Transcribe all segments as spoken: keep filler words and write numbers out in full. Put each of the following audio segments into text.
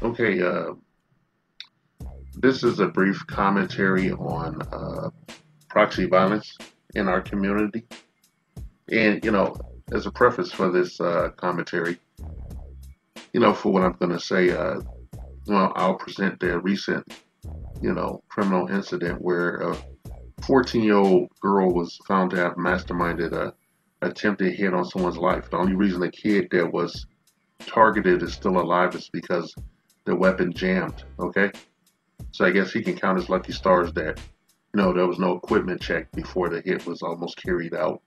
Okay, uh, this is a brief commentary on uh, proxy violence in our community. And, you know, as a preface for this uh, commentary, you know, for what I'm going to say, uh, well, I'll present the recent, you know, criminal incident where a fourteen-year-old girl was found to have masterminded a attempted hit on someone's life. The only reason the kid that was targeted is still alive is because the weapon jammed, okay? So I guess he can count his lucky stars that, you know, there was no equipment check before the hit was almost carried out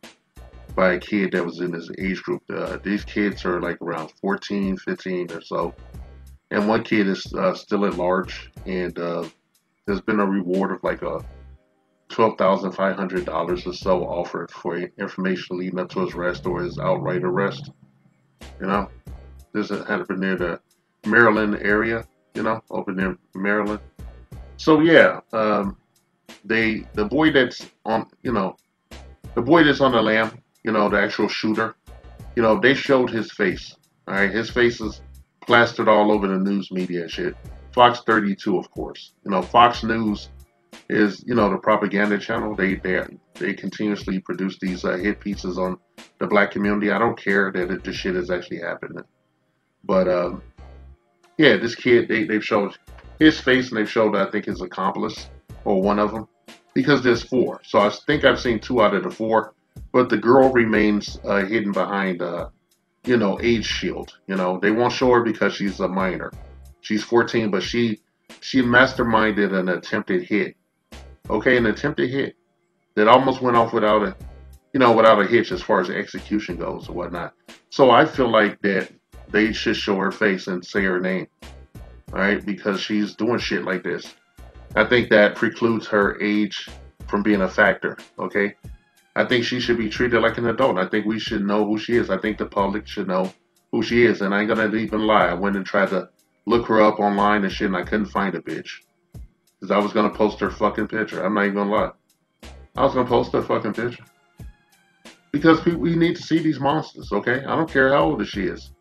by a kid that was in his age group. Uh, these kids are like around fourteen, fifteen or so. And one kid is uh, still at large, and uh, there's been a reward of like a twelve thousand five hundred dollars or so offered for information leading up to his arrest or his outright arrest. You know, this happened near the Maryland area, you know, over near Maryland. So yeah, um, they the boy that's on, you know, the boy that's on the lam, you know, the actual shooter, you know, they showed his face. All right, his face is plastered all over the news media and shit. Fox thirty-two, of course, you know, Fox News is, you know, the propaganda channel. They they, they continuously produce these uh, hit pieces on the black community. I don't care that it, this shit is actually happening. But, um, yeah, this kid, they, they've showed his face and they've showed, I think, his accomplice or one of them, because there's four. So I think I've seen two out of the four, but the girl remains uh, hidden behind, uh, you know, age shield. You know, they won't show her because she's a minor. She's fourteen, but she, she masterminded an attempted hit. Okay, an attempted hit that almost went off without a, you know, without a hitch as far as execution goes or whatnot. So I feel like that they should show her face and say her name, all right? Because she's doing shit like this. I think that precludes her age from being a factor, okay? I think she should be treated like an adult. I think we should know who she is. I think the public should know who she is. And I ain't gonna even lie. I went and tried to look her up online and shit, and I couldn't find a bitch. Because I was going to post her fucking picture. I'm not even going to lie. I was going to post her fucking picture. Because we, we need to see these monsters, okay? I don't care how old she is.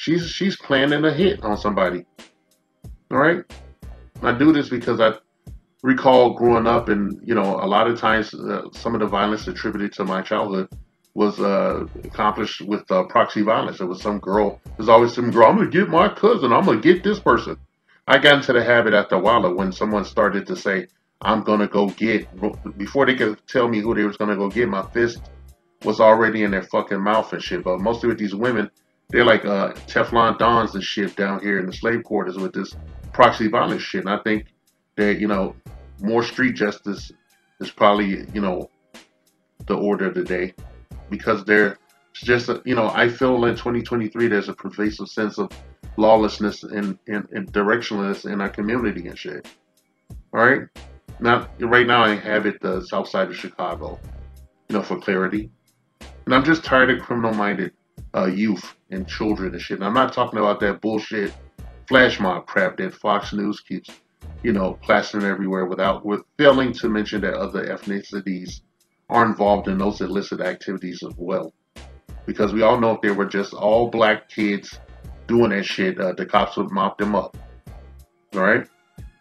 She's she's planning a hit on somebody. Alright? I do this because I recall growing up and, you know, a lot of times uh, some of the violence attributed to my childhood was uh, accomplished with uh, proxy violence. It was some girl. There's always some girl. I'm going to get my cousin. I'm going to get this person. I got into the habit after a while of when someone started to say, I'm going to go get, before they could tell me who they was going to go get, my fist was already in their fucking mouth and shit. But mostly with these women, they're like uh, Teflon Dons and shit down here in the slave quarters with this proxy violence shit. And I think that, you know, more street justice is probably, you know, the order of the day. Because they're just, you know, I feel in twenty twenty-three there's a pervasive sense of lawlessness and, and, and directionless in our community and shit. Alright? Now, right now I inhabit the south side of Chicago, you know, for clarity. And I'm just tired of criminal-minded uh, youth and children and shit. And I'm not talking about that bullshit flash mob crap that Fox News keeps, you know, plastering everywhere without with failing to mention that other ethnicities are involved in those illicit activities as well. Because we all know if they were just all black kids doing that shit, uh, the cops would mop them up. All right,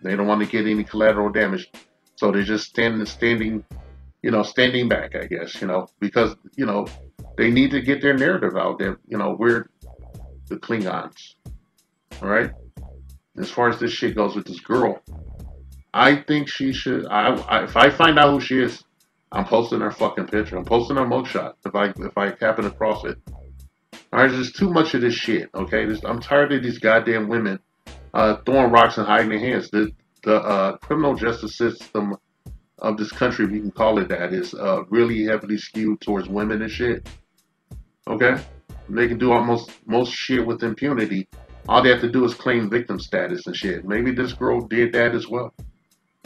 they don't want to get any collateral damage, so they're just standing, standing, you know, standing back. I guess, you know, because you know they need to get their narrative out there. You know, we're the Klingons. All right. As far as this shit goes with this girl, I think she should. I, I if I find out who she is, I'm posting her fucking picture. I'm posting her mugshot if I if I happen across it. Alright, there's too much of this shit, okay? There's, I'm tired of these goddamn women uh, throwing rocks and hiding their hands. The, the uh, criminal justice system of this country, if you can call it that, is uh, really heavily skewed towards women and shit, okay? And they can do almost most shit with impunity. All they have to do is claim victim status and shit. Maybe this girl did that as well.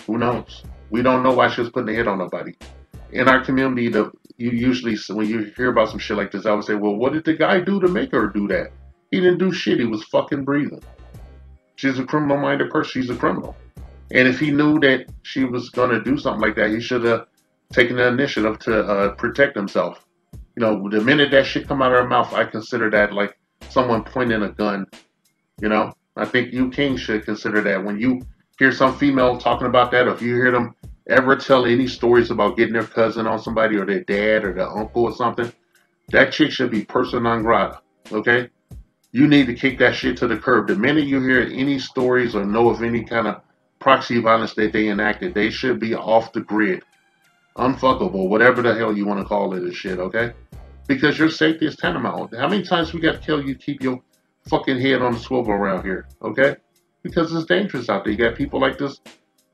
Who knows? We don't know why she was putting a hit on nobody. In our community, the you usually, when you hear about some shit like this, I would say, well, what did the guy do to make her do that? He didn't do shit. He was fucking breathing. She's a criminal-minded person. She's a criminal. And if he knew that she was going to do something like that, he should have taken the initiative to uh, protect himself. You know, the minute that shit come out of her mouth, I consider that like someone pointing a gun, you know, I think you kings should consider that. When you hear some female talking about that, or if you hear them ever tell any stories about getting their cousin on somebody or their dad or their uncle or something, that chick should be persona non grata, okay? You need to kick that shit to the curb. The minute you hear any stories or know of any kind of proxy violence that they enacted, they should be off the grid. Unfuckable, whatever the hell you want to call it and shit, okay? Because your safety is tantamount. How many times we got to tell you keep your fucking head on the swivel around here, okay? Because it's dangerous out there. You got people like this,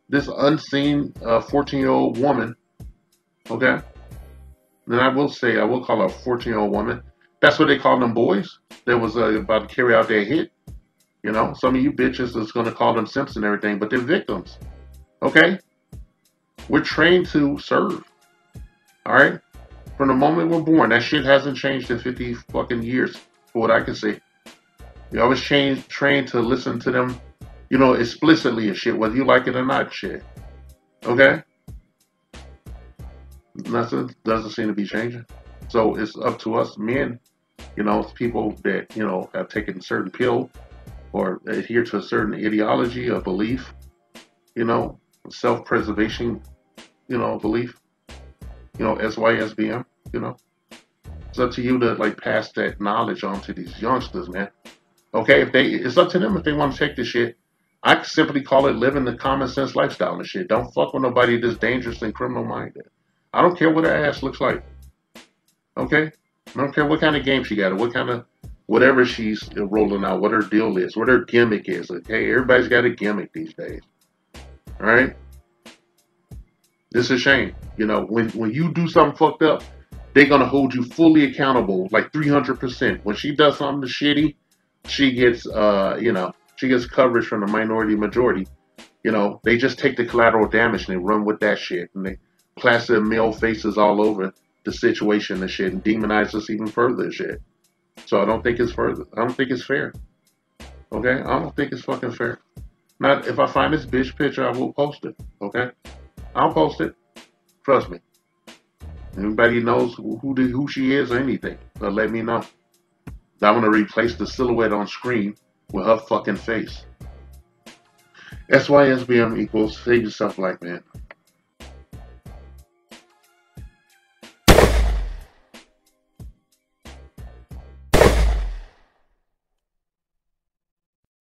this unseen uh, fourteen-year-old woman, okay? And I will say, I will call her a fourteen-year-old woman. That's what they call them boys that was uh, about to carry out their hit. You know, some of you bitches is going to call them simps and everything, but they're victims, okay? We're trained to serve, all right? From the moment we're born, that shit hasn't changed in fifty fucking years, for what I can see. You're always trained, trained to listen to them, you know, explicitly and shit, whether you like it or not, shit, okay? Nothing doesn't seem to be changing. So it's up to us men, you know, it's people that, you know, have taken a certain pill or adhere to a certain ideology or belief, you know, self-preservation, you know, belief, you know, S Y S B M, you know. It's up to you to, like, pass that knowledge on to these youngsters, man. Okay, if they, it's up to them if they want to take this shit. I simply call it living the common sense lifestyle and shit. Don't fuck with nobody that's dangerous and criminal-minded. I don't care what her ass looks like. Okay? I don't care what kind of game she got or what kind of whatever she's rolling out, what her deal is, what her gimmick is. Okay? Everybody's got a gimmick these days. All right? It's a shame. You know, when, when you do something fucked up, they're going to hold you fully accountable, like three hundred percent. When she does something shitty, she gets, uh, you know, she gets coverage from the minority majority. You know, they just take the collateral damage and they run with that shit. And they plaster their male faces all over the situation and shit and demonize us even further and shit. So I don't think it's further. I don't think it's fair. Okay? I don't think it's fucking fair. Not if I find this bitch picture, I will post it. Okay? I'll post it. Trust me. Anybody knows who who, the, who she is or anything, so let me know. I want to replace the silhouette on screen with her fucking face. S Y S B M equals save yourself, black man.